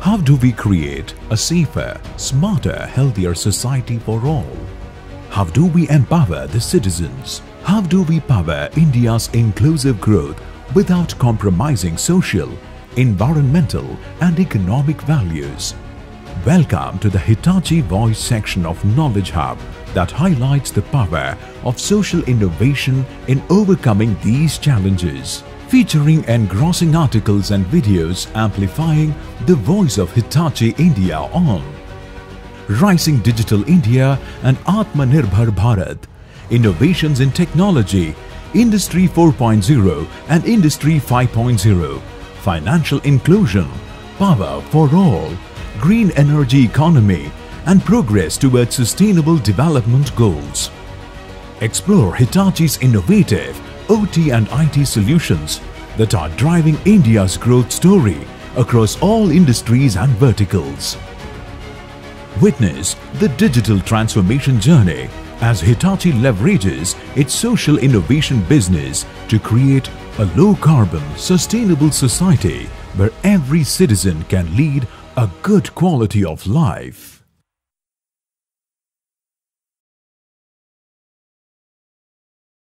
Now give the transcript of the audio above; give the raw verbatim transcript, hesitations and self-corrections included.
How do we create a safer, smarter, healthier society for all? How do we empower the citizens? How do we power India's inclusive growth without compromising social, environmental and economic values? Welcome to the Hitachi Voice section of Knowledge Hub that highlights the power of social innovation in overcoming these challenges. Featuring engrossing articles and videos amplifying the voice of Hitachi India on Rising Digital India and Atmanirbhar Bharat, Innovations in Technology, Industry four point oh and Industry five point oh, Financial Inclusion, Power for All, Green Energy Economy and Progress towards Sustainable Development Goals. Explore Hitachi's innovative O T and I T solutions that are driving India's growth story across all industries and verticals. Witness the digital transformation journey as Hitachi leverages its social innovation business to create a low-carbon, sustainable society where every citizen can lead a good quality of life.